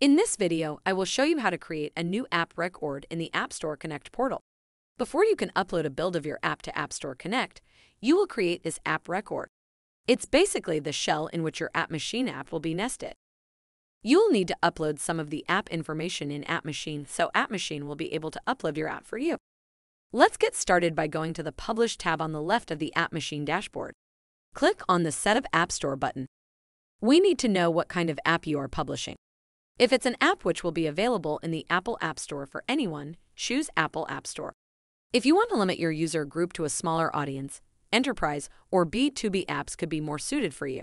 In this video, I will show you how to create a new app record in the App Store Connect portal. Before you can upload a build of your app to App Store Connect, you will create this app record. It's basically the shell in which your App Machine app will be nested. You'll need to upload some of the app information in App Machine, so App Machine will be able to upload your app for you. Let's get started by going to the Publish tab on the left of the App Machine dashboard. Click on the Setup App Store button. We need to know what kind of app you are publishing. If it's an app which will be available in the Apple App Store for anyone, choose Apple App Store. If you want to limit your user group to a smaller audience, enterprise or B2B apps could be more suited for you.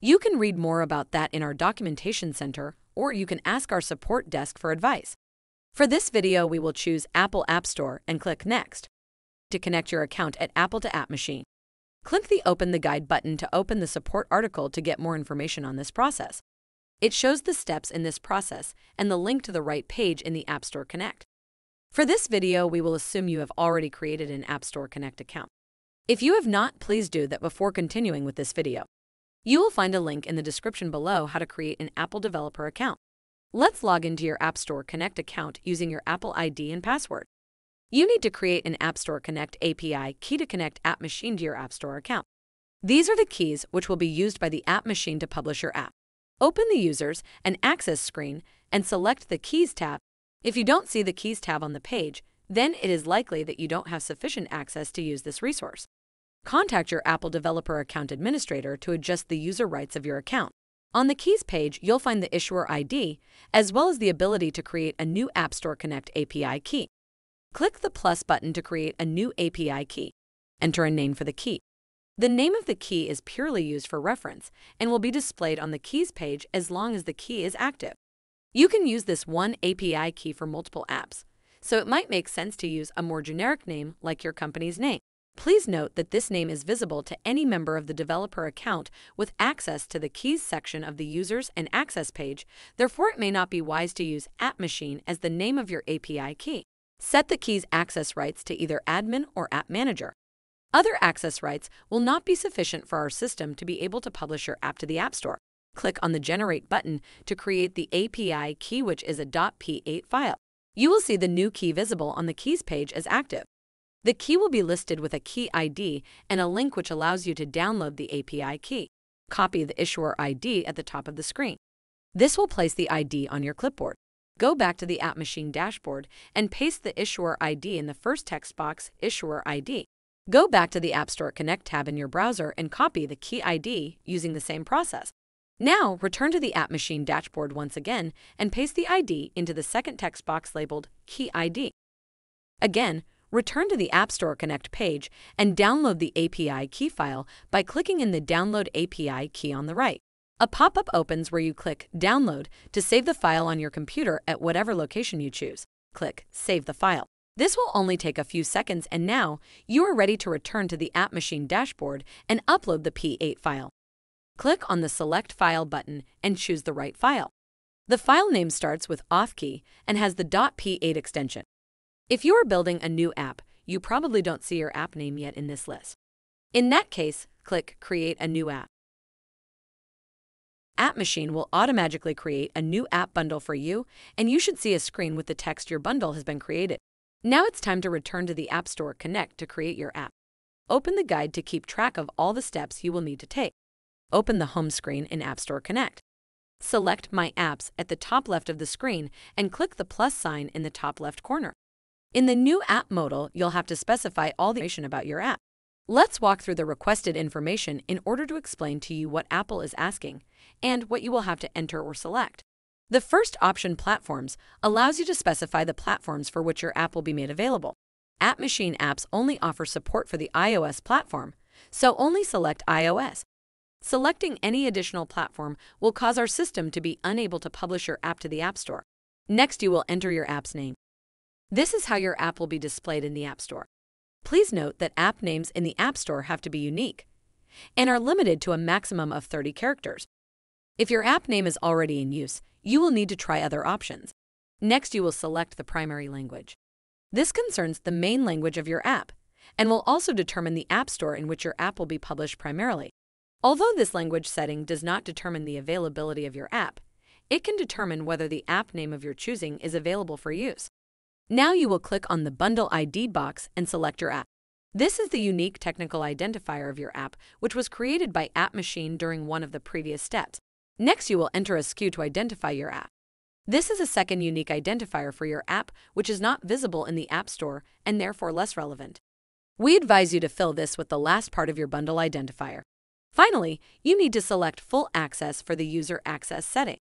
You can read more about that in our documentation center, or you can ask our support desk for advice. For this video, we will choose Apple App Store and click Next. To connect your account at Apple to App Machine, click the Open the Guide button to open the support article to get more information on this process. It shows the steps in this process and the link to the right page in the App Store Connect. For this video, we will assume you have already created an App Store Connect account. If you have not, please do that before continuing with this video. You will find a link in the description below how to create an Apple developer account. Let's log into your App Store Connect account using your Apple ID and password. You need to create an App Store Connect API key to connect App Machine to your App Store account. These are the keys which will be used by the App Machine to publish your app. Open the Users and Access screen and select the Keys tab. If you don't see the Keys tab on the page, then it is likely that you don't have sufficient access to use this resource. Contact your Apple Developer Account Administrator to adjust the user rights of your account. On the Keys page, you'll find the Issuer ID, as well as the ability to create a new App Store Connect API key. Click the plus button to create a new API key. Enter a name for the key. The name of the key is purely used for reference and will be displayed on the Keys page as long as the key is active. You can use this one API key for multiple apps, so it might make sense to use a more generic name like your company's name. Please note that this name is visible to any member of the developer account with access to the Keys section of the Users and Access page, therefore it may not be wise to use App Machine as the name of your API key. Set the Keys access rights to either admin or app manager. Other access rights will not be sufficient for our system to be able to publish your app to the App Store. Click on the Generate button to create the API key, which is a .p8 file. You will see the new key visible on the Keys page as active. The key will be listed with a key ID and a link which allows you to download the API key. Copy the Issuer ID at the top of the screen. This will place the ID on your clipboard. Go back to the App Machine dashboard and paste the Issuer ID in the first text box, Issuer ID. Go back to the App Store Connect tab in your browser and copy the key ID using the same process. Now, return to the App Machine dashboard once again and paste the ID into the second text box labeled Key ID. Again, return to the App Store Connect page and download the API key file by clicking in the Download API key on the right. A pop-up opens where you click Download to save the file on your computer at whatever location you choose. Click Save the file. This will only take a few seconds, and now you are ready to return to the App Machine dashboard and upload the P8 file. Click on the Select File button and choose the right file. The file name starts with off key and has the .p8 extension. If you are building a new app, you probably don't see your app name yet in this list. In that case, click Create a New App. App Machine will automatically create a new app bundle for you, and you should see a screen with the text "Your bundle has been created." Now it's time to return to the App Store Connect to create your app. Open the guide to keep track of all the steps you will need to take. Open the home screen in App Store Connect. Select My Apps at the top left of the screen and click the plus sign in the top left corner. In the New App modal, you'll have to specify all the information about your app. Let's walk through the requested information in order to explain to you what Apple is asking and what you will have to enter or select. The first option, Platforms, allows you to specify the platforms for which your app will be made available. App Machine apps only offer support for the iOS platform, so only select iOS. Selecting any additional platform will cause our system to be unable to publish your app to the App Store. Next, you will enter your app's name. This is how your app will be displayed in the App Store. Please note that app names in the App Store have to be unique and are limited to a maximum of 30 characters. If your app name is already in use, you will need to try other options. Next, you will select the primary language. This concerns the main language of your app and will also determine the app store in which your app will be published primarily. Although this language setting does not determine the availability of your app, it can determine whether the app name of your choosing is available for use. Now you will click on the Bundle ID box and select your app. This is the unique technical identifier of your app, which was created by App Machine during one of the previous steps. Next, you will enter a SKU to identify your app. This is a second unique identifier for your app, which is not visible in the App Store and therefore less relevant. We advise you to fill this with the last part of your bundle identifier. Finally, you need to select Full Access for the User Access setting.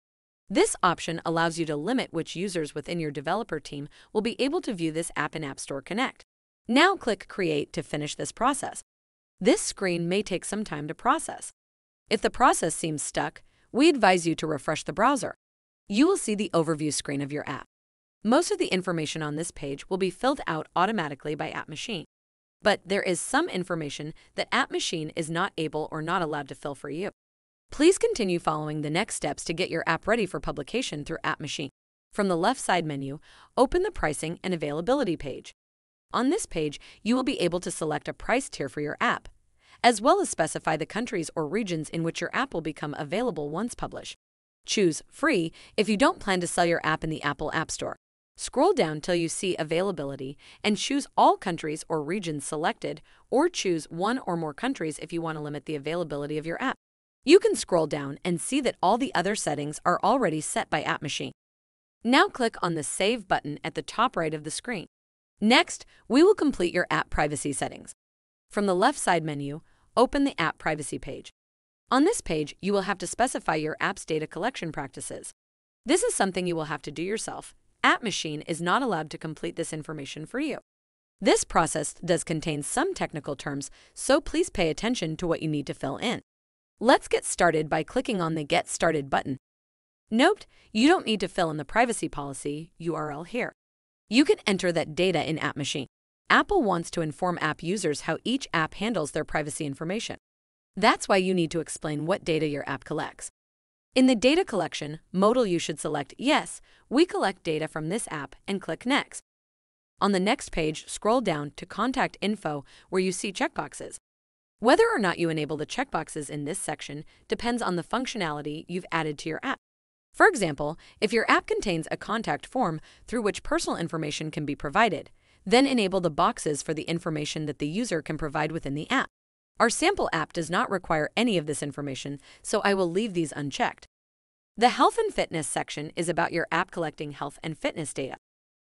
This option allows you to limit which users within your developer team will be able to view this app in App Store Connect. Now click Create to finish this process. This screen may take some time to process. If the process seems stuck, we advise you to refresh the browser. You will see the overview screen of your app. Most of the information on this page will be filled out automatically by App Machine. But there is some information that App Machine is not able or not allowed to fill for you. Please continue following the next steps to get your app ready for publication through App Machine. From the left side menu, open the Pricing and Availability page. On this page, you will be able to select a price tier for your app, as well as specify the countries or regions in which your app will become available once published. Choose Free if you don't plan to sell your app in the Apple App Store. Scroll down till you see Availability and choose All Countries or Regions Selected, or choose one or more countries if you want to limit the availability of your app. You can scroll down and see that all the other settings are already set by App Machine. Now click on the Save button at the top right of the screen. Next, we will complete your app privacy settings. From the left side menu, open the App Privacy page. On this page, you will have to specify your app's data collection practices. This is something you will have to do yourself. App Machine is not allowed to complete this information for you. This process does contain some technical terms, so please pay attention to what you need to fill in. Let's get started by clicking on the Get Started button. Note, you don't need to fill in the privacy policy URL here. You can enter that data in App Machine. Apple wants to inform app users how each app handles their privacy information. That's why you need to explain what data your app collects. In the data collection modal, you should select Yes, we collect data from this app, and click Next. On the next page, scroll down to Contact Info, where you see checkboxes. Whether or not you enable the checkboxes in this section depends on the functionality you've added to your app. For example, if your app contains a contact form through which personal information can be provided, then enable the boxes for the information that the user can provide within the app. Our sample app does not require any of this information, so I will leave these unchecked. The Health and Fitness section is about your app collecting health and fitness data.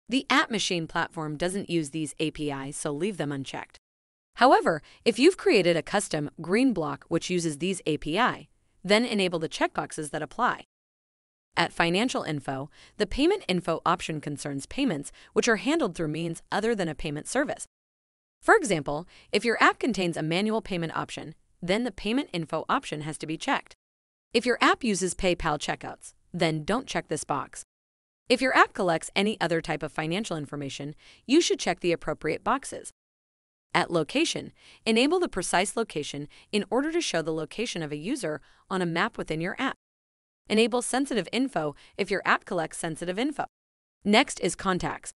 The App Machine platform doesn't use these APIs, so leave them unchecked. However, if you've created a custom green block which uses these API, then enable the checkboxes that apply. At Financial Info, the Payment Info option concerns payments which are handled through means other than a payment service. For example, if your app contains a manual payment option, then the Payment Info option has to be checked. If your app uses PayPal checkouts, then don't check this box. If your app collects any other type of financial information, you should check the appropriate boxes. At Location, enable the precise location in order to show the location of a user on a map within your app. Enable Sensitive Info if your app collects sensitive info. Next is Contacts.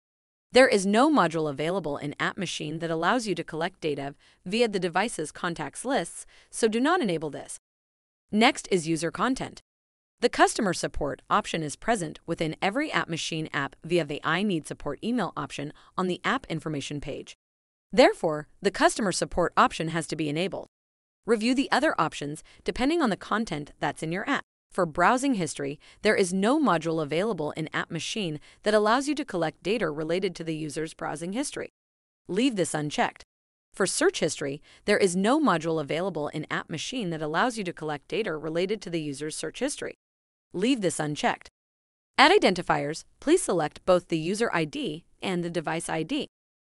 There is no module available in App Machine that allows you to collect data via the device's contacts lists, so do not enable this. Next is User Content. The Customer Support option is present within every App Machine app via the I Need Support email option on the App Information page. Therefore, the Customer Support option has to be enabled. Review the other options depending on the content that's in your app. For Browsing History, there is no module available in App Machine that allows you to collect data related to the user's browsing history. Leave this unchecked. For Search History, there is no module available in App Machine that allows you to collect data related to the user's search history. Leave this unchecked. At Identifiers, please select both the User ID and the Device ID.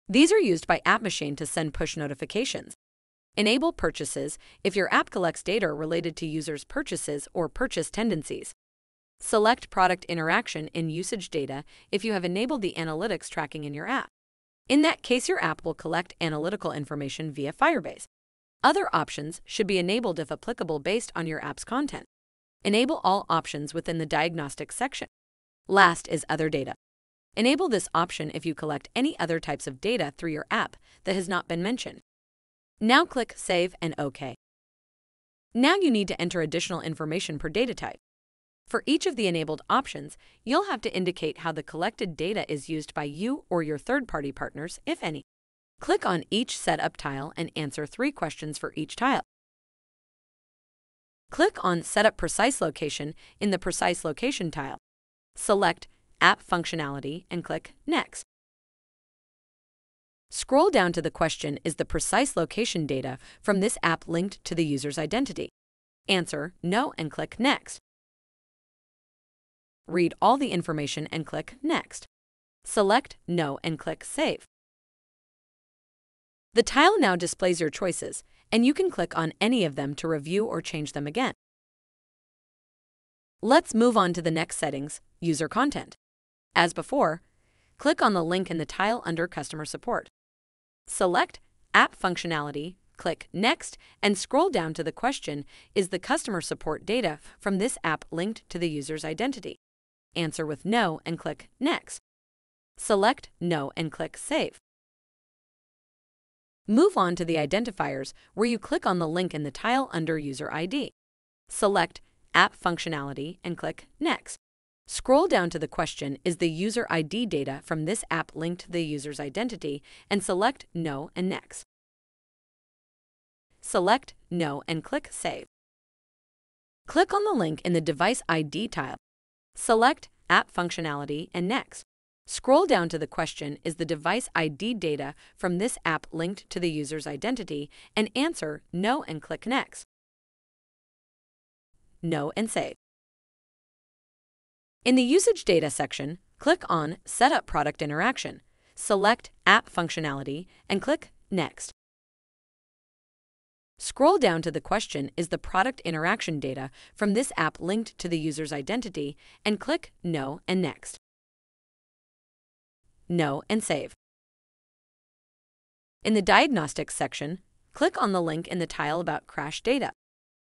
These are used by App Machine to send push notifications. Enable Purchases if your app collects data related to users' purchases or purchase tendencies. Select Product Interaction and Usage Data if you have enabled the analytics tracking in your app. In that case, your app will collect analytical information via Firebase. Other options should be enabled if applicable based on your app's content. Enable all options within the Diagnostics section. Last is Other Data. Enable this option if you collect any other types of data through your app that has not been mentioned. Now click Save and OK. Now you need to enter additional information per data type. For each of the enabled options, you'll have to indicate how the collected data is used by you or your third-party partners, if any. Click on each Setup tile and answer 3 questions for each tile. Click on Setup Precise Location in the Precise Location tile. Select App Functionality and click Next. Scroll down to the question, is the precise location data from this app linked to the user's identity? Answer No and click Next. Read all the information and click Next. Select No and click Save. The tile now displays your choices, and you can click on any of them to review or change them again. Let's move on to the next settings, User Content. As before, click on the link in the tile under Customer Support. Select App Functionality, click Next, and scroll down to the question, is the customer support data from this app linked to the user's identity? Answer with No and click Next. Select No and click Save. Move on to the identifiers, where you click on the link in the tile under User ID. Select App Functionality and click Next. Scroll down to the question, is the user ID data from this app linked to the user's identity, and select No and Next. Select No and click Save. Click on the link in the Device ID tile. Select App Functionality and Next. Scroll down to the question, is the device ID data from this app linked to the user's identity, and answer No and click Next. No and Save. In the Usage Data section, click on Setup Product Interaction, select App Functionality, and click Next. Scroll down to the question, is the product interaction data from this app linked to the user's identity, and click No and Next. No and Save. In the Diagnostics section, click on the link in the tile about crash data.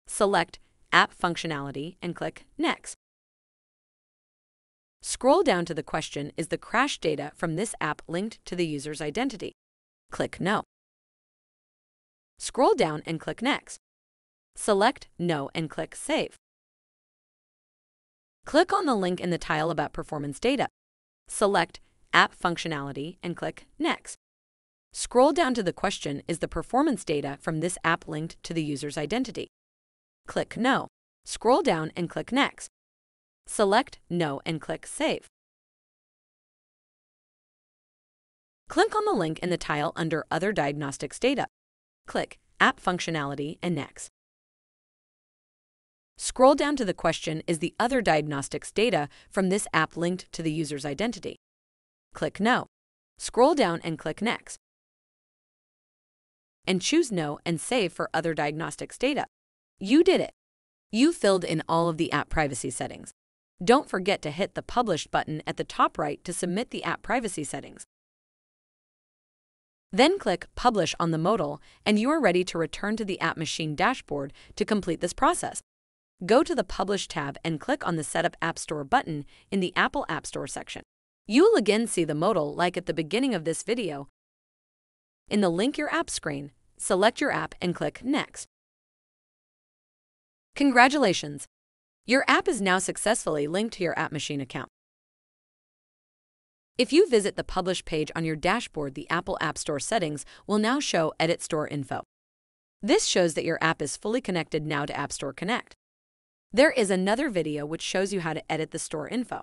Select App Functionality and click Next. Scroll down to the question, is the crash data from this app linked to the user's identity? Click No. Scroll down and click Next. Select No and click Save. Click on the link in the tile about performance data. Select App Functionality and click Next. Scroll down to the question, is the performance data from this app linked to the user's identity? Click No. Scroll down and click Next. Select No and click Save. Click on the link in the tile under Other Diagnostics Data. Click App Functionality and Next. Scroll down to the question, is the other diagnostics data from this app linked to the user's identity? Click No. Scroll down and click Next. And choose No and Save for Other Diagnostics Data. You did it! You filled in all of the app privacy settings. Don't forget to hit the Publish button at the top right to submit the app privacy settings. Then click Publish on the modal, and you are ready to return to the App Machine dashboard to complete this process. Go to the Publish tab and click on the Setup App Store button in the Apple App Store section. You will again see the modal like at the beginning of this video. In the Link Your App screen, select your app and click Next. Congratulations! Your app is now successfully linked to your App Machine account. If you visit the Publish page on your dashboard, the Apple App Store settings will now show Edit Store Info. This shows that your app is fully connected now to App Store Connect. There is another video which shows you how to edit the store info.